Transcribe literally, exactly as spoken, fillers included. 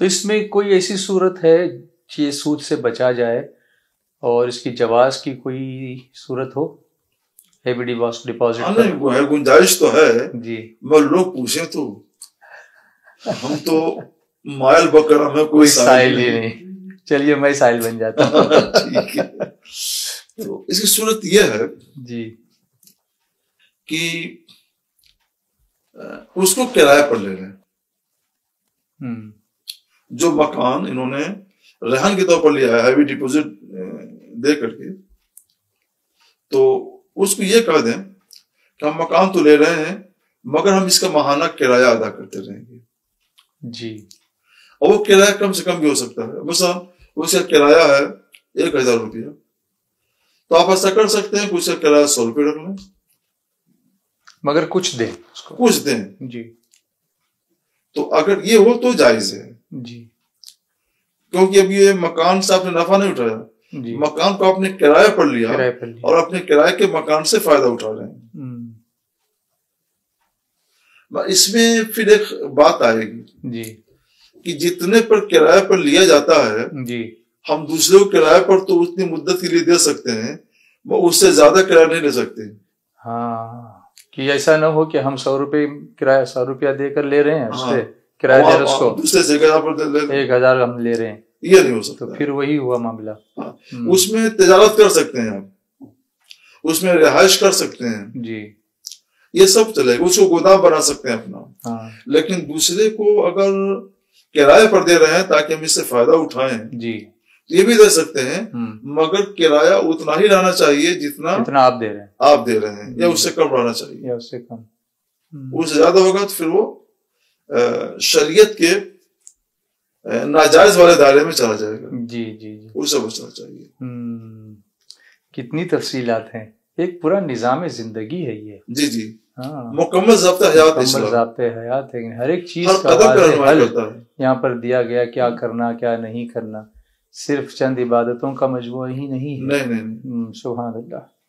तो इसमें कोई ऐसी सूरत है ये सूद से बचा जाए और इसकी जवाज की कोई सूरत हो? हैवी डिपॉजिट नहीं, वो है, गुंजाइश तो है जी, मगर लोग पूछे तो हम तो मायल बकरा में कोई साहिल ही नहीं, नहीं। चलिए मैं साहिल बन जाता हूँ। ठीक है, तो इसकी सूरत यह है जी कि उसको किराए पर ले रहे, जो मकान इन्होंने रहन के तौर पर लिया है हैवी डिपॉजिट दे करके, तो उसको ये कह दें कि हम मकान तो ले रहे हैं मगर हम इसका माहाना किराया अदा करते रहेंगे जी, और वो किराया कम से कम भी हो सकता है। मतलब उसका किराया है एक हजार रुपया, तो आप ऐसा कर सकते हैं कि उसका किराया सौ रुपये रख लें, मगर कुछ दें उसको। कुछ दें जी, तो अगर ये हो तो जायज है जी, क्योंकि अब ये मकान से आपने नफा नहीं उठाया, मकान को आपने किराए पर लिया, पर लिया। और अपने किराए के मकान से फायदा उठा रहे हैं। इसमें फिर एक बात आएगी जी कि जितने पर किराए पर लिया जाता है जी, हम दूसरे को किराए पर तो उतनी मुद्दत के लिए दे सकते हैं, वो उससे ज्यादा किराया नहीं ले सकते। हाँ, कि ऐसा ना हो कि हम सौ रुपये किराया सौ रुपया देकर ले रहे हैं उससे किराया उसको दूसरे से एक हजार हम ले रहे हैं, ये नहीं हो सकता। तो फिर वही हुआ मामला। हाँ, उसमें तिजारत कर सकते हैं आप, उसमें रिहाइश कर सकते हैं जी, ये सब चलेगा, उसको गोदाम बना सकते हैं अपना। हाँ। लेकिन दूसरे को अगर किराए पर दे रहे हैं ताकि हम इससे फायदा उठाएं जी, ये भी दे सकते हैं, मगर किराया उतना ही रहना चाहिए जितना जितना आप दे रहे हैं आप दे रहे हैं या उससे कम रहना चाहिए या उससे कम। उससे ज्यादा होगा तो फिर वो शरीयत के नाजायज वाले दायरे में चला जाएगा जी जी जी, उससे बचना चाहिए। कितनी तफसीलात हैं, एक पूरा निजाम जिंदगी है ये जी जी। हाँ, मुकम्मल ज़ब्त हयात हयात है, हर एक चीज का हल यहाँ पर दिया गया, क्या करना क्या नहीं करना, सिर्फ चंद इबादतों का मजमू ही नहीं है। सुभान अल्लाह।